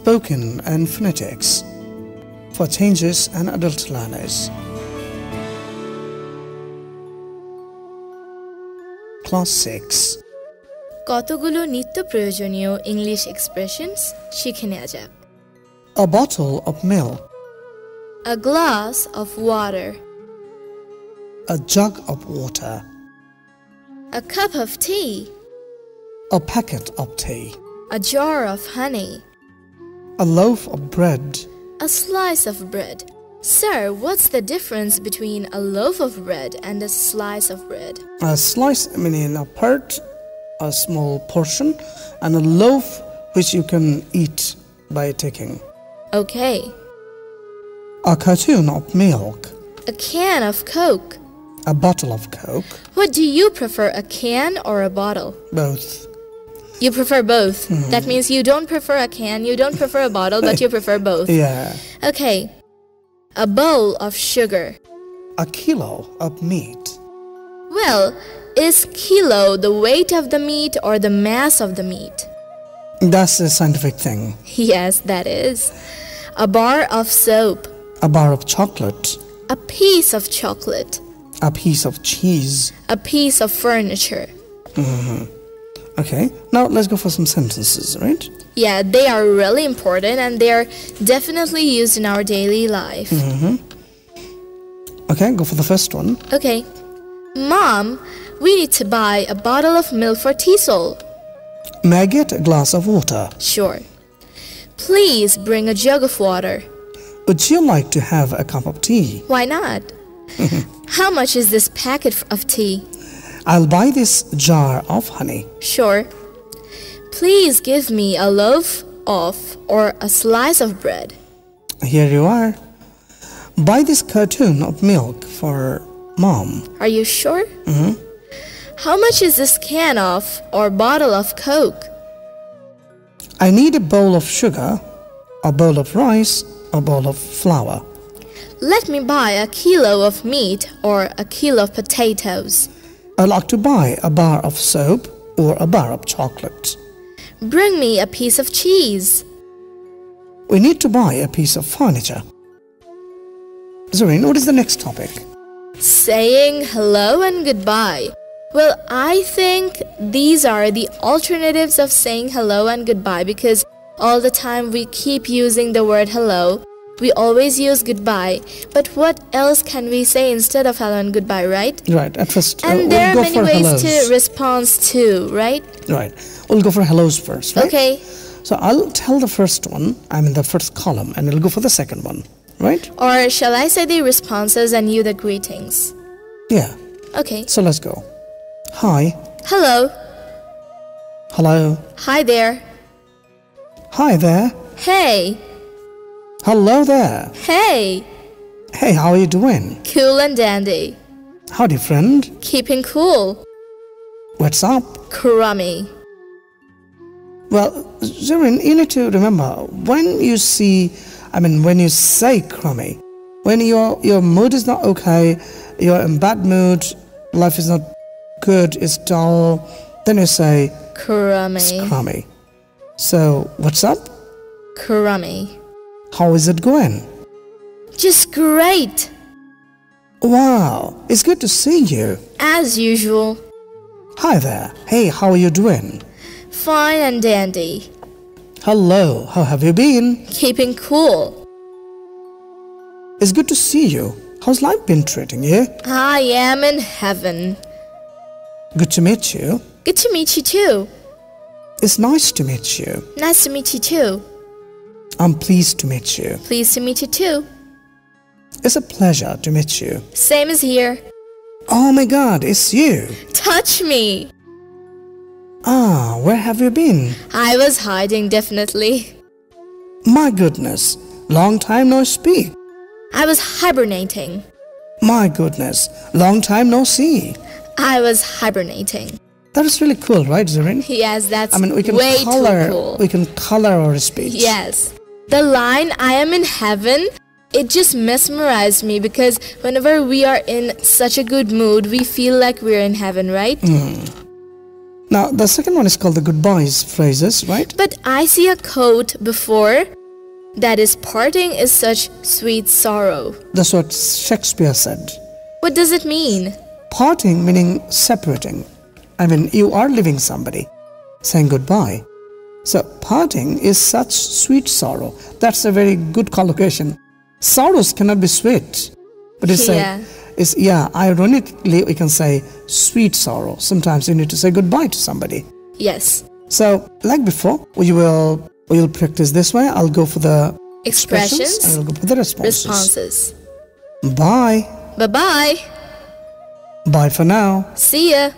spoken and phonetics for changes and adult learners. Class 6 কতগুলো নিত্য প্রয়োজনীয় English expressions শিখে নেওয়া যাক। A bottle of milk. A glass of water. A jug of water. A cup of tea. A packet of tea. A jar of honey. A loaf of bread. A slice of bread. Sir, what's the difference between a loaf of bread and a slice of bread? A slice meaning a part, a small portion, and a loaf which you can eat by taking. Okay. A carton of milk. A can of Coke. A bottle of Coke. What do you prefer, a can or a bottle? Both. You prefer both? Mm-hmm. That means you don't prefer a can, you don't prefer a bottle, but you prefer both. Yeah. Okay. A bowl of sugar. A kilo of meat. Well, is kilo the weight of the meat or the mass of the meat? That's a scientific thing. Yes, that is. A bar of soap. A bar of chocolate. A piece of chocolate. A piece of cheese. A piece of furniture. Mm-hmm. Okay, now let's go for some sentences, right? Yeah, they are really important and they are definitely used in our daily life. Mm-hmm. Okay, go for the first one. Okay. Mom, we need to buy a bottle of milk for TESOL. May I get a glass of water? Sure. Please bring a jug of water. Would you like to have a cup of tea? Why not? How much is this packet of tea? I'll buy this jar of honey. Sure. Please give me a loaf of or a slice of bread. Here you are. Buy this carton of milk for Mom. Are you sure? Mm-hmm. How much is this can of or bottle of Coke? I need a bowl of sugar, a bowl of rice, a bowl of flour. Let me buy a kilo of meat or a kilo of potatoes. I'd like to buy a bar of soap or a bar of chocolate. Bring me a piece of cheese. We need to buy a piece of furniture. Zareen, what is the next topic? Saying hello and goodbye. Well, I think these are the alternatives of saying hello and goodbye because all the time we keep using the word hello. We always use goodbye, but what else can we say instead of hello and goodbye, right? Right, at first. And there are many ways to respond to, right? Right. We'll go for hellos first, right? Okay. So I'll tell the first one, I'm in the first column, and we'll go for the second one, right? Or shall I say the responses and you the greetings? Yeah. Okay. So let's go. Hi. Hello. Hello. Hi there. Hi there. Hey. Hello there. Hey. Hey, how are you doing? Cool and dandy. Howdy, friend. Keeping cool. What's up? Crummy. Well, Zareen, you need to remember, when you say crummy, when your mood is not okay, you're in bad mood, life is not good, it's dull, then you say crummy. It's crummy. So, what's up? Crummy. How is it going? Just great. Wow, it's good to see you. As usual. Hi there. Hey, how are you doing? Fine and dandy. Hello, how have you been? Keeping cool. It's good to see you. How's life been treating you? I am in heaven. Good to meet you. Good to meet you too. It's nice to meet you. Nice to meet you too. I'm pleased to meet you. Pleased to meet you too. It's a pleasure to meet you. Same as here. Oh my God, it's you. Touch me. Ah, where have you been? I was hiding, definitely. My goodness, long time no speak. I was hibernating. My goodness, long time no see. I was hibernating. That is really cool, right, Zareen? Yes, that's way too cool. We can color our speech. Yes. The line, I am in heaven, it just mesmerized me because whenever we are in such a good mood, we feel like we're in heaven, right? Mm. Now the second one is called the goodbyes phrases, right? But I see a quote before that is, parting is such sweet sorrow. That's what Shakespeare said. What does it mean? Parting meaning separating. I mean, you are leaving somebody, saying goodbye. So parting is such sweet sorrow. That's a very good collocation. Sorrows cannot be sweet, but it's ironically we can say sweet sorrow. Sometimes you need to say goodbye to somebody. Yes. So like before, we'll practice this way. I'll go for the expressions and I'll go for the responses. Bye. Bye-bye. Bye for now. See ya.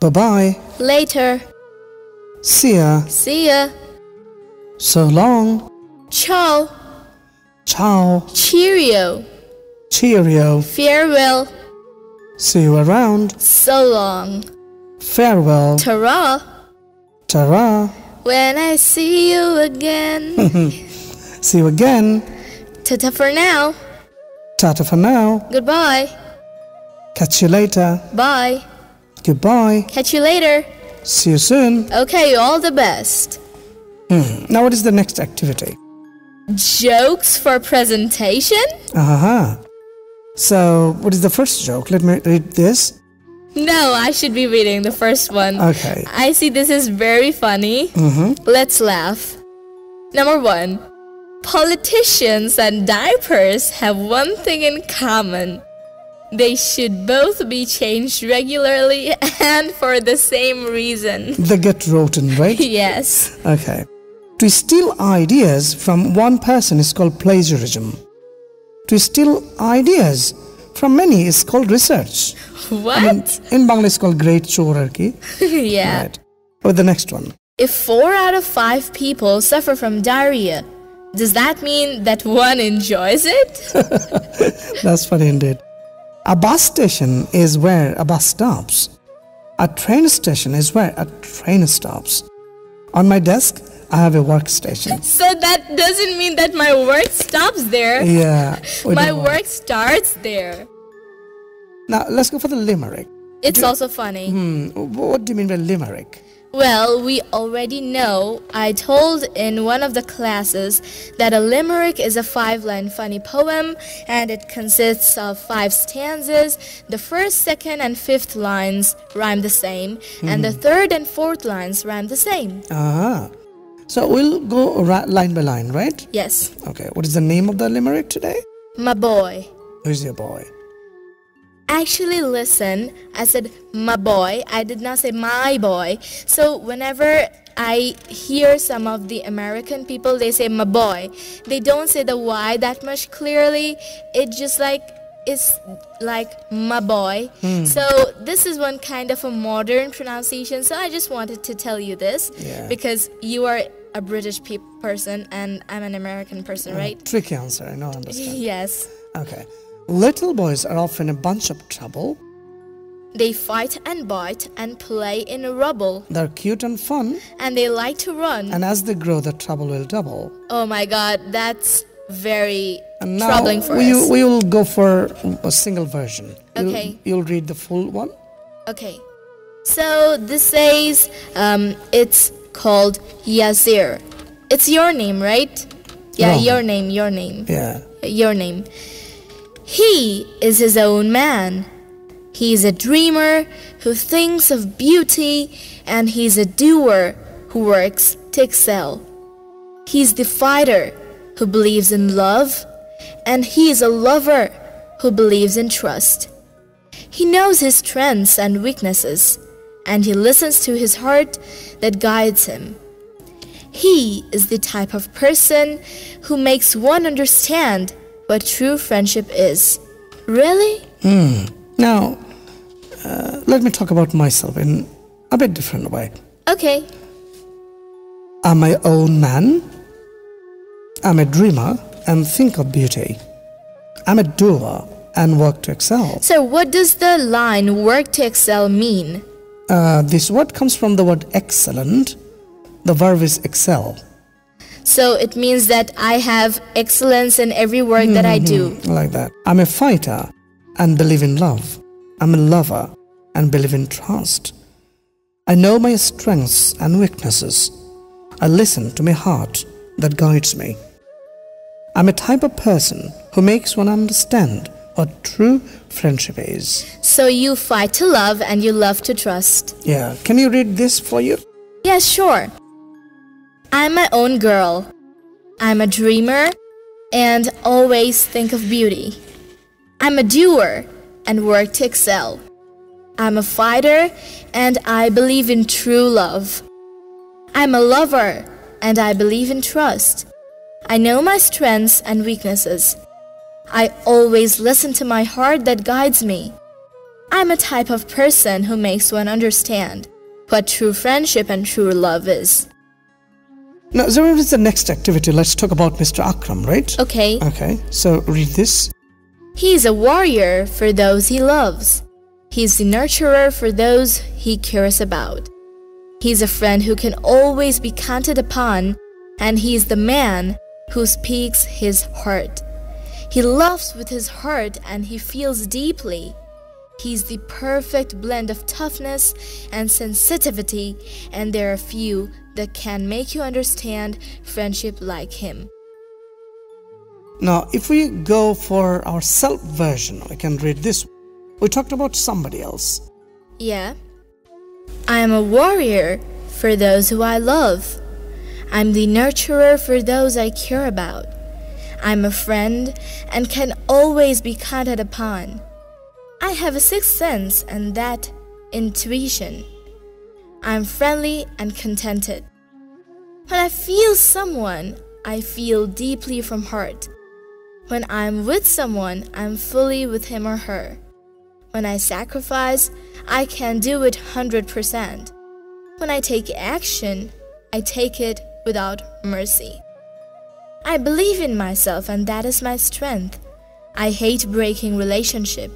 Bye-bye. Later. See ya. See ya. So long. Ciao. Ciao. Cheerio. Cheerio. Farewell. See you around. So long. Farewell. Ta-ra. Ta-ra. When I see you again. See you again. Ta-ta for now. Ta-ta for now. Goodbye. Catch you later. Bye. Goodbye. Catch you later. See you soon. Okay, all the best. Now what is the next activity? Jokes for presentation? So, what is the first joke? Let me read this. No, I should be reading the first one. Okay. I see this is very funny. Let's laugh. Number one. Politicians and diapers have one thing in common. They should both be changed regularly and for the same reason. They get rotten, right? Yes. Okay. To steal ideas from one person is called plagiarism. To steal ideas from many is called research. What? I mean, in Bangla it's called great chorarchy. Yeah. Right. Or the next one. If 4 out of 5 people suffer from diarrhea, does that mean that one enjoys it? That's funny indeed. A bus station is where a bus stops. A train station is where a train stops. On my desk, I have a workstation. So that doesn't mean that my work stops there. Yeah. My work starts there. Now, let's go for the limerick. It's also funny. What do you mean by limerick? Well, we already know. I told in one of the classes that a limerick is a 5-line funny poem, and it consists of 5 stanzas. The first, second, and fifth lines rhyme the same, and the third and fourth lines rhyme the same. So we'll go line by line, right? Yes. Okay, what is the name of the limerick today? My boy. Who's your boy? Actually, listen, I said my boy, I did not say my boy. So whenever I hear some of the American people, they say my boy. They don't say the Y that much clearly. It just like, it's like my boy. So this is one kind of a modern pronunciation. So I just wanted to tell you this because you are a British person and I'm an American person, right? Tricky answer, I know, I understand. Yes. Okay. Little boys are often a bunch of trouble. They fight and bite and play in rubble. They're cute and fun. And they like to run. And as they grow, the trouble will double. Oh my God, that's very troubling for us. Now, we will go for a single version. Okay. You'll read the full one. Okay. So, this says, it's called Yazir. It's your name, right? Yeah, no. Your name. Yeah. Your name. He is his own man. He is a dreamer who thinks of beauty, and he's a doer who works to excel. He's the fighter who believes in love, and he is a lover who believes in trust. He knows his strengths and weaknesses, and he listens to his heart that guides him. He is the type of person who makes one understand what true friendship is. Really? Now, let me talk about myself in a bit different way. Okay. I'm my own man. I'm a dreamer and think of beauty. I'm a doer and work to excel. So what does the line work to excel mean? This word comes from the word excellent. The verb is excel. So it means that I have excellence in every work that I do. Like that. I'm a fighter and believe in love. I'm a lover and believe in trust. I know my strengths and weaknesses. I listen to my heart that guides me. I'm a type of person who makes one understand what true friendship is. So you fight to love and you love to trust. Yeah, can you read this for you? Yeah, sure. I'm my own girl. I'm a dreamer and always think of beauty. I'm a doer and work to excel. I'm a fighter and I believe in true love. I'm a lover and I believe in trust. I know my strengths and weaknesses. I always listen to my heart that guides me. I'm a type of person who makes one understand what true friendship and true love is. Now, Zarif, is the next activity. Let's talk about Mr. Akram, right? Okay. Okay, so read this. He is a warrior for those he loves. He is the nurturer for those he cares about. He is a friend who can always be counted upon, and he is the man who speaks his heart. He loves with his heart and he feels deeply. He is the perfect blend of toughness and sensitivity, and there are few that can make you understand friendship like him. Now, if we go for our self version, we can read this. We talked about somebody else. Yeah. I am a warrior for those who I love. I'm the nurturer for those I care about. I'm a friend and can always be counted upon. I have a sixth sense and that intuition. I'm friendly and contented. When I feel someone, I feel deeply from heart. When I'm with someone, I'm fully with him or her. When I sacrifice, I can do it 100%. When I take action, I take it without mercy. I believe in myself and that is my strength. I hate breaking relationship.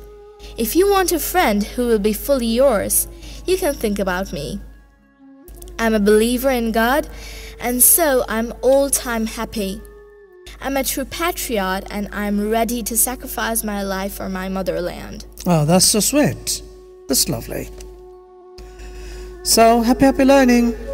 If you want a friend who will be fully yours, you can think about me. I'm a believer in God and so I'm all-time happy. I'm a true patriot and I'm ready to sacrifice my life for my motherland. Oh, that's so sweet. That's lovely. So, happy learning.